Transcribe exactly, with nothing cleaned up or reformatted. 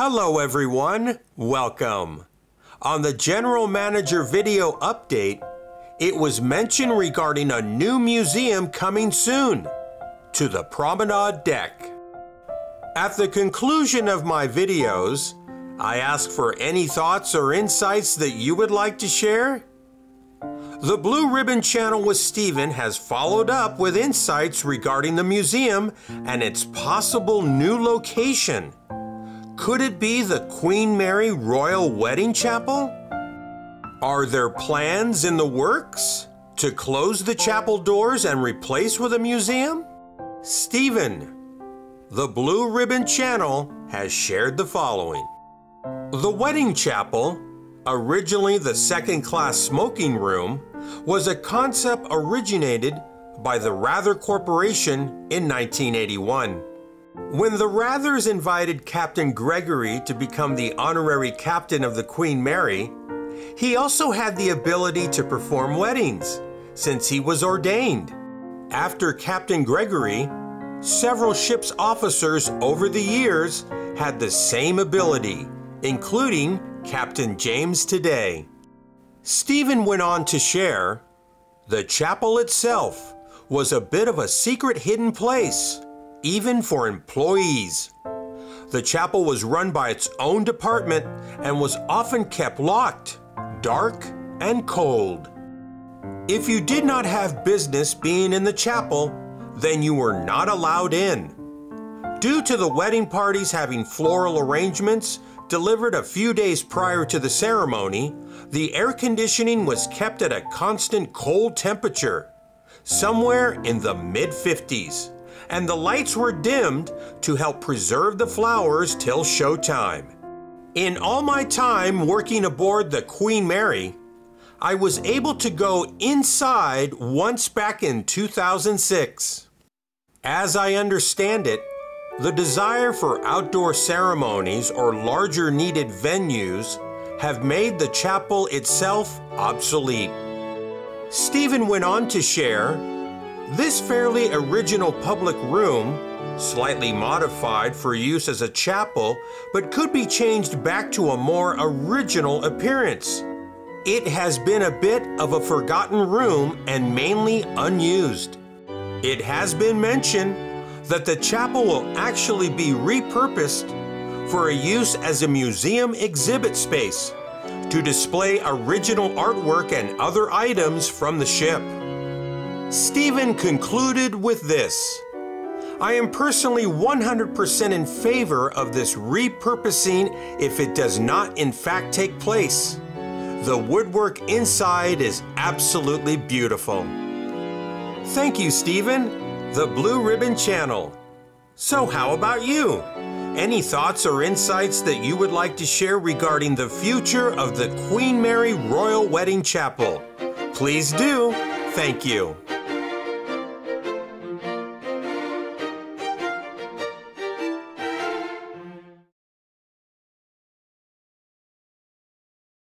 Hello everyone, welcome. On the General Manager video update, it was mentioned regarding a new museum coming soon to the promenade deck. At the conclusion of my videos, I ask for any thoughts or insights that you would like to share. The Blue Riband Channel with Stephen has followed up with insights regarding the museum and its possible new location. Could it be the Queen Mary Royal Wedding Chapel? Are there plans in the works to close the chapel doors and replace with a museum? Stephen, the Blue Riband Channel, has shared the following. The wedding chapel, originally the second-class smoking room, was a concept originated by the Rather Corporation in nineteen eighty-one. When the Rathers invited Captain Gregory to become the honorary captain of the Queen Mary, he also had the ability to perform weddings, since he was ordained. After Captain Gregory, several ship's officers over the years had the same ability, including Captain James today. Stephen went on to share, the chapel itself was a bit of a secret hidden place, even for employees. The chapel was run by its own department and was often kept locked, dark, and cold. If you did not have business being in the chapel, then you were not allowed in. Due to the wedding parties having floral arrangements delivered a few days prior to the ceremony, the air conditioning was kept at a constant cold temperature, somewhere in the mid fifties, and the lights were dimmed to help preserve the flowers till showtime. In all my time working aboard the Queen Mary, I was able to go inside once back in two thousand six. As I understand it, the desire for outdoor ceremonies or larger needed venues have made the chapel itself obsolete. Stephen went on to share, this fairly original public room, slightly modified for use as a chapel, but could be changed back to a more original appearance. It has been a bit of a forgotten room and mainly unused. It has been mentioned that the chapel will actually be repurposed for a use as a museum exhibit space to display original artwork and other items from the ship. Stephen concluded with this, I am personally one hundred percent in favor of this repurposing if it does not in fact take place. The woodwork inside is absolutely beautiful. Thank you, Stephen. The Blue Riband Channel. So how about you? Any thoughts or insights that you would like to share regarding the future of the Queen Mary Royal Wedding Chapel? Please do. Thank you.